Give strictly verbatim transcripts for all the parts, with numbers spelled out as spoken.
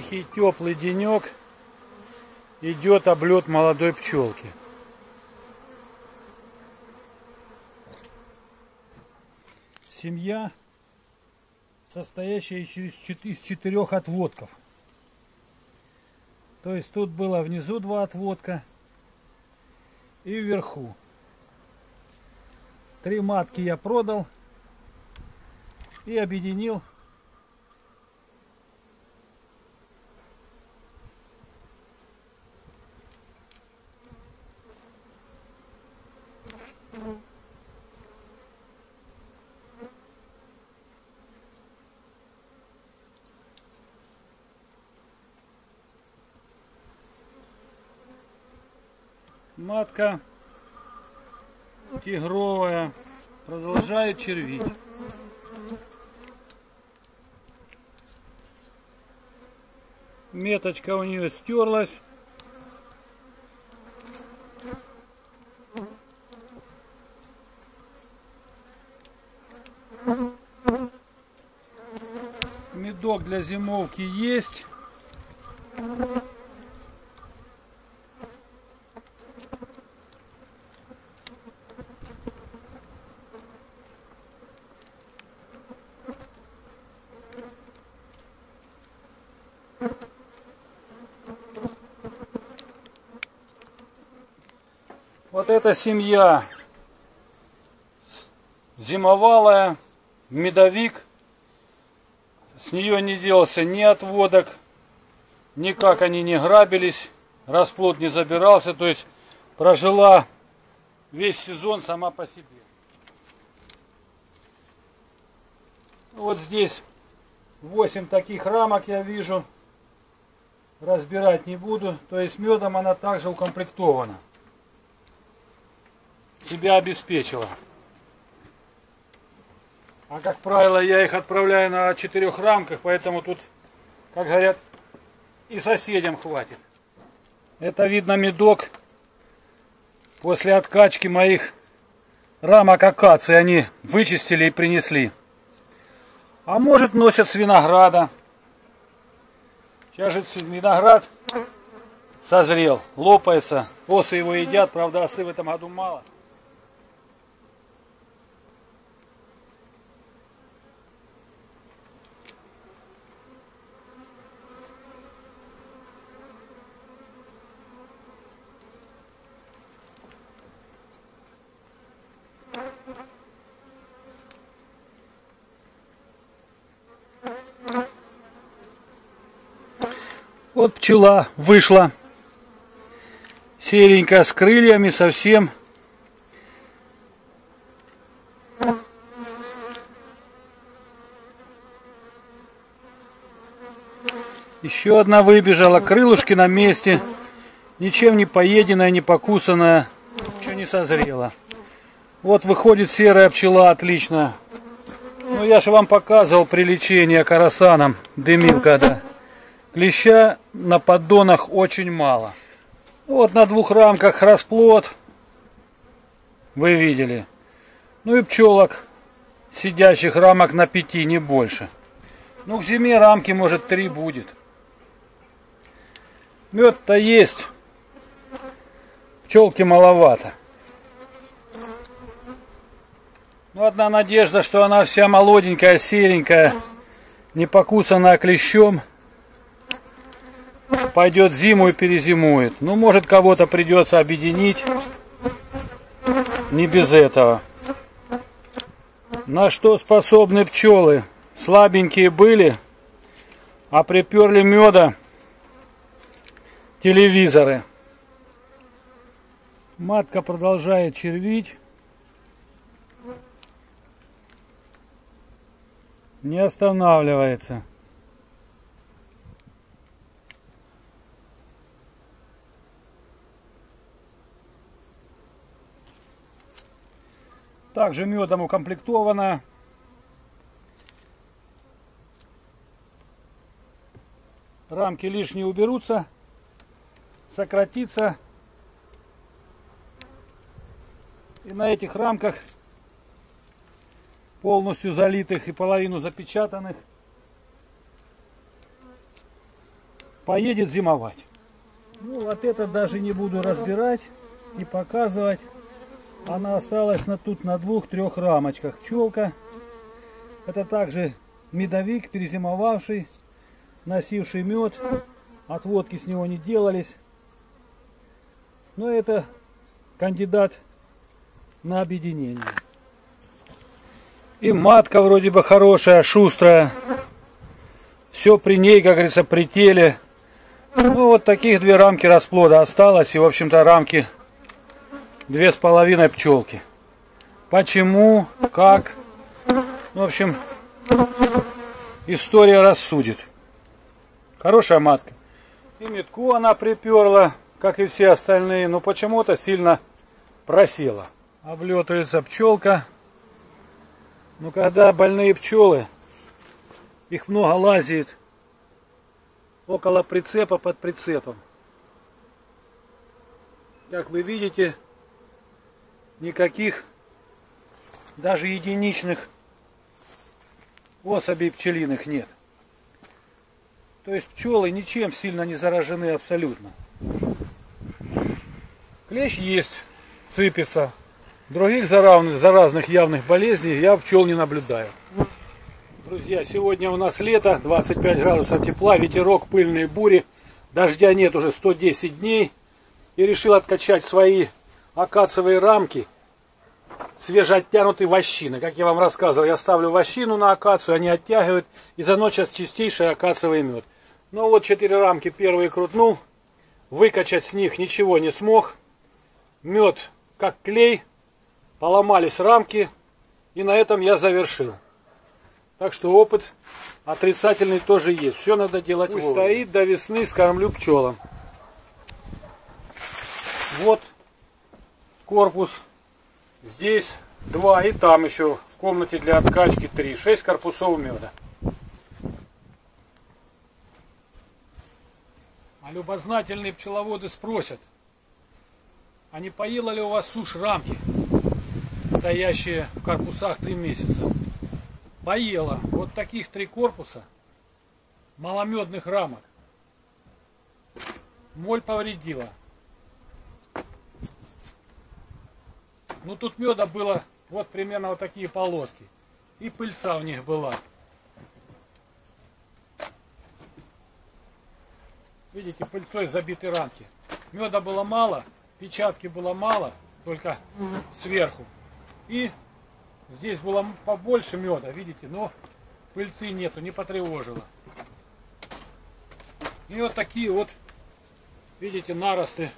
тихий теплый денек идет облет молодой пчелки. Семья, состоящая из четырех отводков. То есть тут было внизу два отводка и вверху. Три матки я продал и объединил матка тигровая, продолжает червить. Меточка у нее стерлась. Медок для зимовки есть. Вот эта семья зимовалая, медовик. С нее не делался ни отводок, никак они не грабились, расплод не забирался. То есть прожила весь сезон сама по себе. Вот здесь восемь таких рамок я вижу. Разбирать не буду. То есть медом она также укомплектована. Себя обеспечила. А как правило, я их отправляю на четырех рамках, поэтому тут, как говорят, и соседям хватит. Это видно медок после откачки моих рамок акации. Они вычистили и принесли. А может, носят с винограда. Сейчас же виноград созрел, лопается. Осы его едят, правда, осы в этом году мало. Вот пчела вышла, серенькая, с крыльями совсем. Еще одна выбежала, крылышки на месте, ничем не поеденная, не покусанная, еще не созрела. Вот выходит серая пчела, отлично. Ну я же вам показывал при лечении коросаном, дымил когда. Клеща на поддонах очень мало. Вот на двух рамках расплод. Вы видели. Ну и пчелок, сидящих рамок на пяти, не больше. Ну к зиме рамки может три будет. Мед-то есть. Пчелки маловато. Ну одна надежда, что она вся молоденькая, серенькая, не покусанная клещом. Пойдет зиму и перезимует. Ну, может, кого-то придется объединить. Не без этого. На что способны пчелы? Слабенькие были, а приперли меда телевизоры. Матка продолжает червить. Не останавливается. Также медом укомплектована. Рамки лишние уберутся, сократится. И на этих рамках, полностью залитых и половину запечатанных, поедет зимовать. Ну вот это даже не буду разбирать и показывать. Она осталась на, тут на двух-трех рамочках. Пчелка. Это также медовик, перезимовавший, носивший мед. Отводки с него не делались. Но это кандидат на объединение. И матка вроде бы хорошая, шустрая. Все при ней, как говорится, при теле. Ну вот таких две рамки расплода осталось. И в общем-то рамки две с половиной пчелки. Почему, как, в общем, история рассудит. Хорошая матка. И метку она приперла, как и все остальные, но почему-то сильно просела. Облетывается пчелка. Но когда больные пчелы, их много лазит около прицепа, под прицепом. Как вы видите, никаких даже единичных особей пчелиных нет. То есть пчелы ничем сильно не заражены абсолютно. Клещ есть, сыпется. Других заразных явных болезней я пчел не наблюдаю. Друзья, сегодня у нас лето, двадцать пять градусов тепла, ветерок, пыльные бури. Дождя нет уже сто десять дней. И решил откачать свои акациевые рамки, свежеоттянутые вощины. Как я вам рассказывал, я ставлю вощину на акацию, они оттягивают, и заносят чистейший акациевый мед. Ну вот четыре рамки первые крутнул, выкачать с них ничего не смог. Мед как клей. Поломались рамки, и на этом я завершил. Так что опыт отрицательный тоже есть. Все надо делать вовремя. Пусть стоит до весны, скормлю пчелам. Вот корпус. Здесь два, и там еще в комнате для откачки три. Шесть корпусов меда. А любознательные пчеловоды спросят, а не поела ли у вас сушь рамки, стоящие в корпусах три месяца? Поела. Вот таких три корпуса маломедных рамок моль повредила. Ну тут меда было вот примерно вот такие полоски, и пыльца в них была. Видите, пыльцой забиты рамки. Меда было мало, печатки было мало, только сверху. И здесь было побольше меда, видите, но пыльцы нету, не потревожило. И вот такие вот, видите, наросты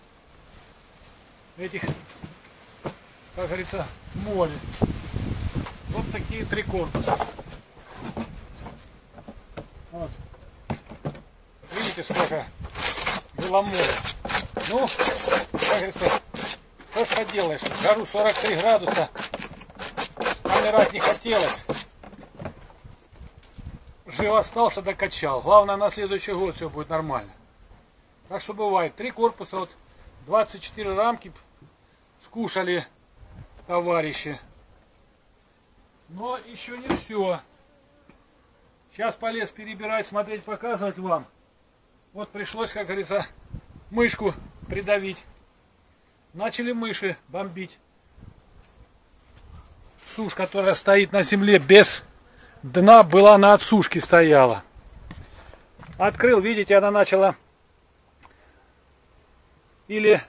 этих, как говорится, моли. Вот такие три корпуса. Вот. Видите, сколько было моли. Ну, как говорится, что ж поделаешь, в жару сорок три градуса. Умирать не хотелось. Жив остался, докачал. Главное, на следующий год все будет нормально. Так что бывает. Три корпуса, вот двадцать четыре рамки скушали товарищи. Но еще не все. Сейчас полез перебирать, смотреть, показывать вам. Вот пришлось, как говорится, мышку придавить. Начали мыши бомбить. Сушь, которая стоит на земле без дна, была на отсушке стояла. Открыл, видите, она начала или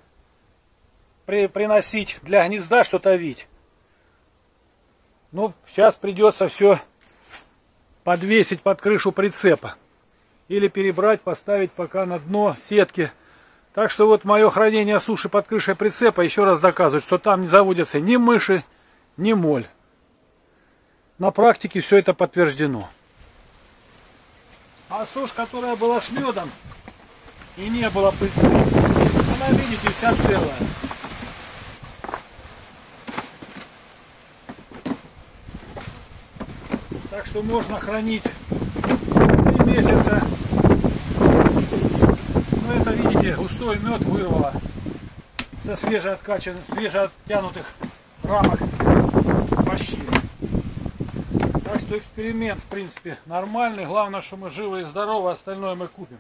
при, приносить для гнезда что-то вить. Ну, сейчас придется все подвесить под крышу прицепа. Или перебрать, поставить пока на дно сетки. Так что вот мое хранение суши под крышей прицепа еще раз доказывает, что там не заводятся ни мыши, не моль. На практике все это подтверждено. А сушь, которая была с медом и не было пыльцы, она, видите, вся целая. Так что можно хранить три месяца. Но это, видите, густой мед вырвало со свежеоткачанных, свежеоттянутых рамок. Так что эксперимент, в принципе, нормальный. Главное, что мы живы и здоровы, остальное мы купим.